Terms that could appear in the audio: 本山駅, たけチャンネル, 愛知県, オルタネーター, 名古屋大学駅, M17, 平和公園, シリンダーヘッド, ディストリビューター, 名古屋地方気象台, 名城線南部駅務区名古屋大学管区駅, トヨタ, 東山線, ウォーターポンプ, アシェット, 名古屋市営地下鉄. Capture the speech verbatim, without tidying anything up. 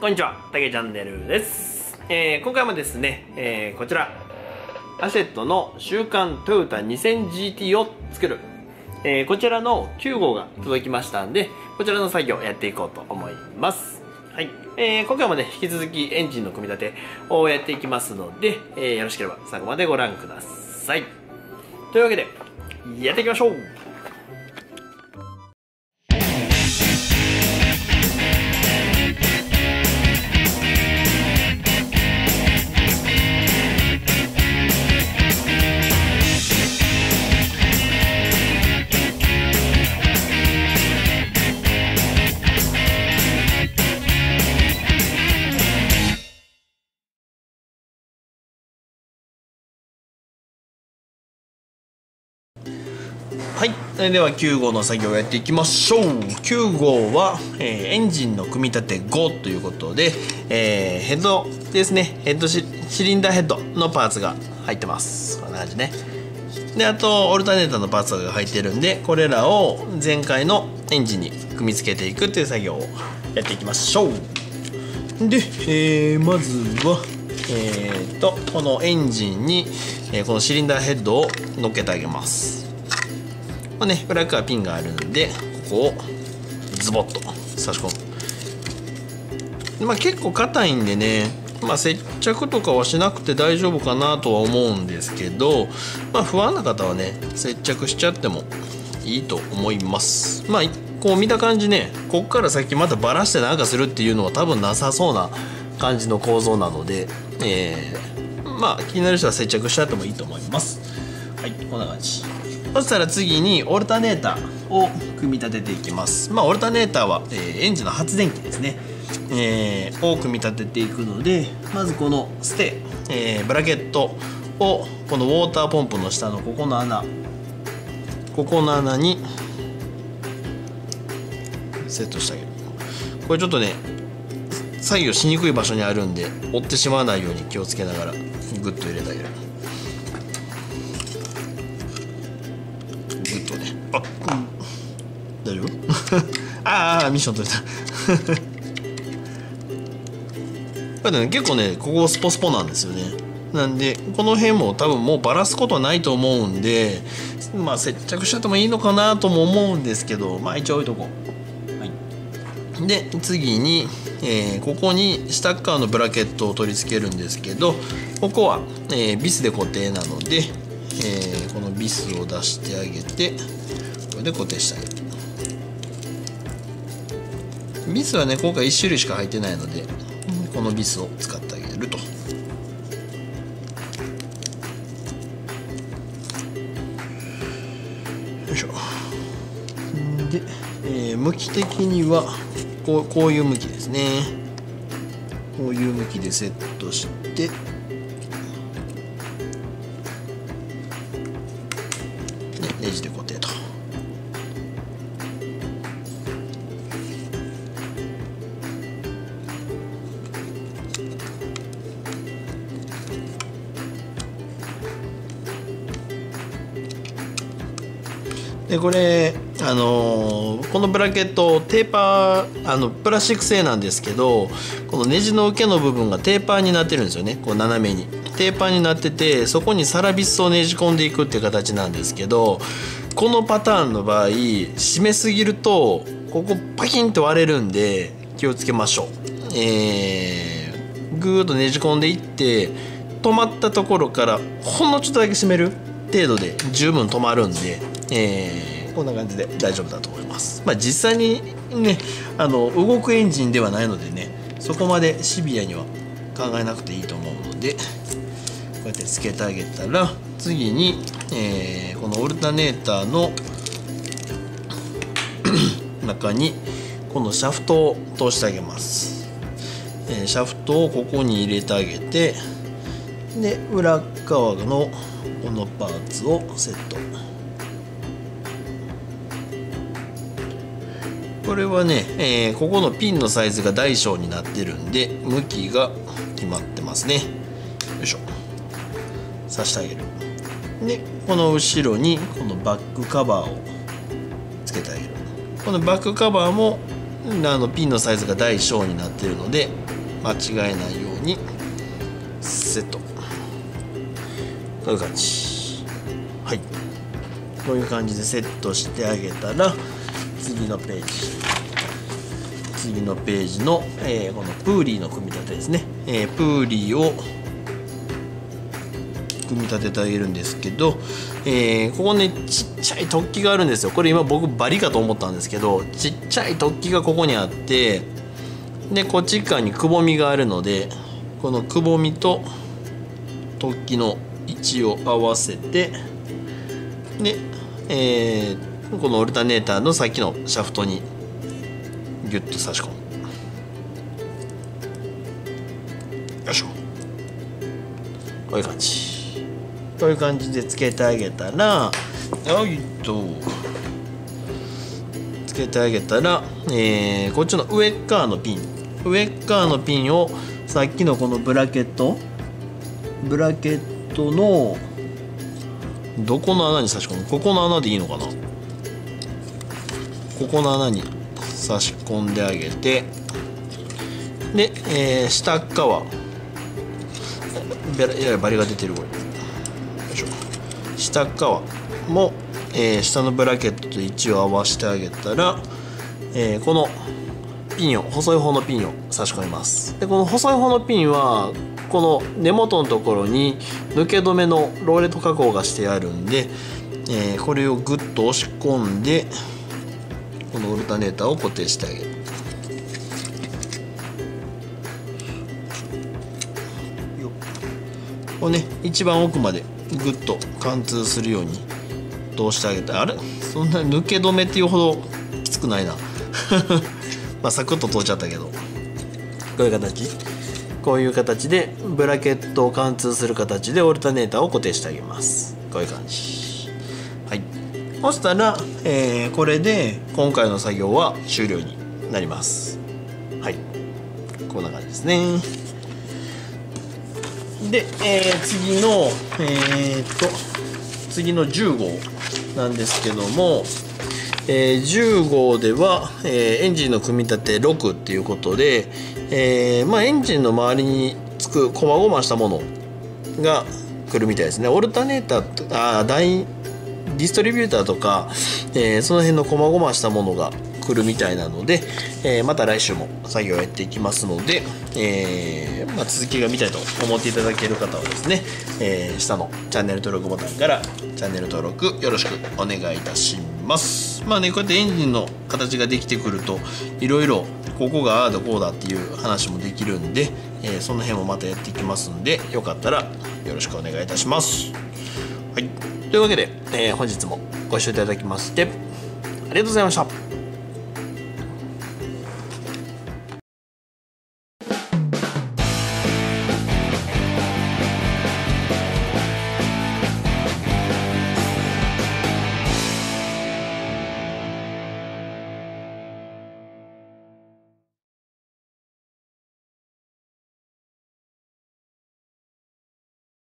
こんにちは、たけチャンネルです、えー、今回もですね、えー、こちらアシェットの週刊トヨタ にせんジーティー を作る、えー、こちらのきゅうごうが届きましたんで、こちらの作業をやっていこうと思います。はい、えー、今回もね引き続きエンジンの組み立てをやっていきますので、えー、よろしければ最後までご覧ください。というわけでやっていきましょう。はい、それではきゅうごうの作業をやっていきましょう。きゅうごうは、えー、エンジンの組み立てごということで、えー、ヘッドですね、ヘッドシ、シリンダーヘッドのパーツが入ってます。こんな感じね。で、あと、オルタネーターのパーツが入ってるんで、これらを前回のエンジンに組み付けていくという作業をやっていきましょう。で、えー、まずは、えーと、このエンジンに、えー、このシリンダーヘッドを乗っけてあげます。まあね、ブラックはピンがあるんで、ここをズボッと差し込む。まあ結構硬いんでね、まあ、接着とかはしなくて大丈夫かなとは思うんですけど、まあ、不安な方はね接着しちゃってもいいと思います。まあこう見た感じね、こっから先またバラしてなんかするっていうのは多分なさそうな感じの構造なので、えー、まあ気になる人は接着しちゃってもいいと思います。はい、こんな感じ。そしたら次にオルタネーターを組み立てていきます。まあ、オルタネーターは、えー、エンジンの発電機ですね、えー、を組み立てていくので、まずこのステ、えー、ブラケットをこのウォーターポンプの下のここの穴ここの穴にセットしてあげる。これちょっとね作業しにくい場所にあるんで折ってしまわないように気をつけながらグッと入れてあげる。あ、うん、大丈夫ああミッション取れたこれ、ね、結構ねここスポスポなんですよね。なんでこの辺も多分もうバラすことはないと思うんで、まあ接着しちゃってもいいのかなとも思うんですけど、まあ一応置いとこう。はい、で次に、えー、ここに下っ側のブラケットを取り付けるんですけど、ここは、えー、ビスで固定なので、えー、このビスを出してあげて、これで固定してあげる。ビスはね今回いっしゅるいしか入ってないので、このビスを使ってあげると。よいしょ。で、えー、向き的にはこう、こういう向きですね。こういう向きでセットして。ネジで固定と。でこれあのー、このブラケットテーパー、あのプラスチック製なんですけど、このネジの受けの部分がテーパーになってるんですよね。こう斜めにテーパーになってて、そこにサラビスをねじ込んでいくっていう形なんですけど、このパターンの場合締めすぎるとここパキンと割れるんで気をつけましょう。えー、ぐーっとねじ込んでいって止まったところからほんのちょっとだけ締める程度で十分止まるんで。えー、こんな感じで大丈夫だと思います。まあ、実際にねあの動くエンジンではないのでね、そこまでシビアには考えなくていいと思うので、こうやってつけてあげたら次に、えー、このオルタネーターの中にこのシャフトを通してあげます。えー、シャフトをここに入れてあげて、で裏側のこのパーツをセット。これはね、えー、ここのピンのサイズが大小になってるんで向きが決まってますね。よいしょ。刺してあげる。でこの後ろにこのバックカバーをつけてあげる。このバックカバーもあのピンのサイズが大小になっているので間違えないようにセットこういう感じ、はい、こういう感じでセットしてあげたら次のページ次のページの、えー、このプーリーの組み立てですね、えー、プーリーを組み立ててあげるんですけど、えー、ここねちっちゃい突起があるんですよ。これ今僕バリかと思ったんですけどちっちゃい突起がここにあってでこっち側にくぼみがあるのでこのくぼみと突起の位置を合わせてで、えー、このオルタネーターのさっきのシャフトにギュッと差し込む。よいしょ。こういう感じ。こういう感じでつけてあげたら、よいとつけてあげたら、えー、こっちの上側のピン上側のピンをさっきのこのブラケットブラケットのどこの穴に差し込む？ここの穴でいいのかな？ここの穴に差し込んであげてで、えー、下っ側いやバリが出てるこれ。下側も、えー、下のブラケットと位置を合わせてあげたら、えー、このピンを細い方のピンを差し込みます。でこの細い方のピンはこの根元のところに抜け止めのローレット加工がしてあるんで、えー、これをグッと押し込んでこのオルタネーターを固定してあげる。これね一番奥までグッと貫通するように通してあげて、あれそんな抜け止めっていうほどきつくないなまあサクッと通っちゃったけどこういう形こういう形でブラケットを貫通する形でオルタネーターを固定してあげます。こういう感じ、はい、そしたら、えー、これで今回の作業は終了になります。はい、こんな感じですね。で、えー、次の、えー、っと次のじゅうごうなんですけども、えー、じゅうごうでは、えー、エンジンの組み立てろくっていうことで、えーまあ、エンジンの周りにつくこまごましたものが来るみたいですね。オルタネーターあーダイディストリビューターとか、えー、その辺のこまごましたものが来るみたいなので、えー、また来週も作業をやっていきますので、えーまあ、続きが見たいと思っていただける方はですね、えー、下のチャンネル登録ボタンからチャンネル登録よろしくお願いいたします。まあねこうやってエンジンの形ができてくるといろいろここがああだこうだっていう話もできるんで、えー、その辺もまたやっていきますんでよかったらよろしくお願いいたします。はい、というわけで、えー、本日もご視聴いただきましてありがとうございました。